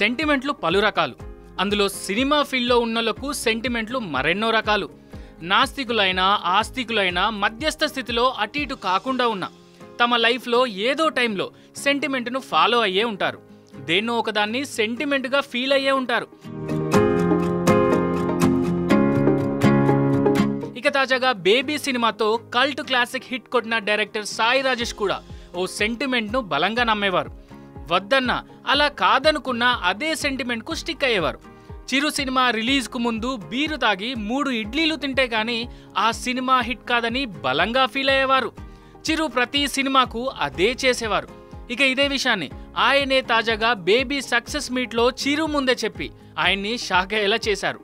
సెంటిమెంట్లు పలు రకాలు. అందులో సినిమా ఫీల్డ్లో ఉన్నోళ్లకు సెంటిమెంట్లు మరెన్నో రకాలు. నాస్తికులైనా ఆస్తికులైనా మధ్యస్థ స్థితిలో అటు ఇటు కాకుండా ఉన్న తమ లైఫ్లో ఏదో టైంలో సెంటిమెంట్ను ఫాలో అయ్యే ఉంటారు. దేన్నో ఒకదాన్ని సెంటిమెంట్గా ఫీల్ అయ్యే ఉంటారు. ఇక తాజాగా బేబీ సినిమాతో కల్ట్ క్లాసిక్ హిట్ కొట్టిన డైరెక్టర్ సాయి రాజేష్ కూడా ఓ సెంటిమెంట్ను బలంగా నమ్మేవారు. వద్దన్నా అలా కాదనుకున్న అదే సెంటిమెంట్కు స్టిక్ అయ్యేవారు. చిరు సినిమా రిలీజ్కు ముందు బీరు తాగి 3 ఇడ్లీలు తింటే కానీ ఆ సినిమా హిట్ కాదని బలంగా ఫీల్ అయ్యేవారు. చిరు ప్రతి సినిమాకు అదే చేసేవారు. ఇక ఇదే విషయాన్ని ఆయనే తాజాగా బేబీ సక్సెస్ మీట్లో చిరు ముందే చెప్పి ఆయన్ని షాక్ అయ్యేలా చేశారు.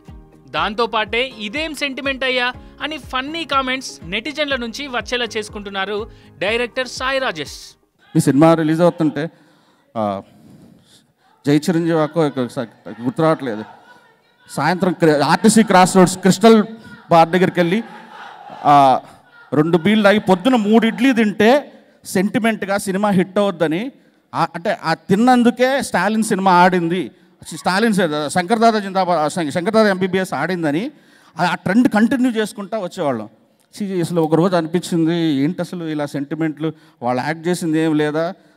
దాంతోపాటే ఇదేం సెంటిమెంట్ అయ్యా అని ఫన్నీ కామెంట్స్ నెటిజన్ల నుంచి వచ్చేలా చేసుకుంటున్నారు డైరెక్టర్ సాయి రాజేష్. ఈ సినిమా రిలీజ్ అవుతుంటే జై చిరంజీవి అక్కో గుర్తు రావట్లేదు. సాయంత్రం RTC cross roads crystal bar దగ్గరికి వెళ్ళి 2 బీళ్ళు తాగి పొద్దున 3 ఇడ్లీ తింటే సెంటిమెంట్గా సినిమా హిట్ అవుద్దని, అంటే ఆ తిన్నందుకే స్టాలిన్ సినిమా ఆడింది, స్టాలిన్ శంకర్దాదా జిందాబాద్, శంకర్దాదా MBBS ఆడిందని ఆ ట్రెండ్ కంటిన్యూ చేసుకుంటూ వచ్చేవాళ్ళం. అసలు ఒకరోజు అనిపించింది ఏంటి అసలు ఇలా సెంటిమెంట్లు, వాళ్ళు యాక్ట్ చేసింది ఏం లేదా,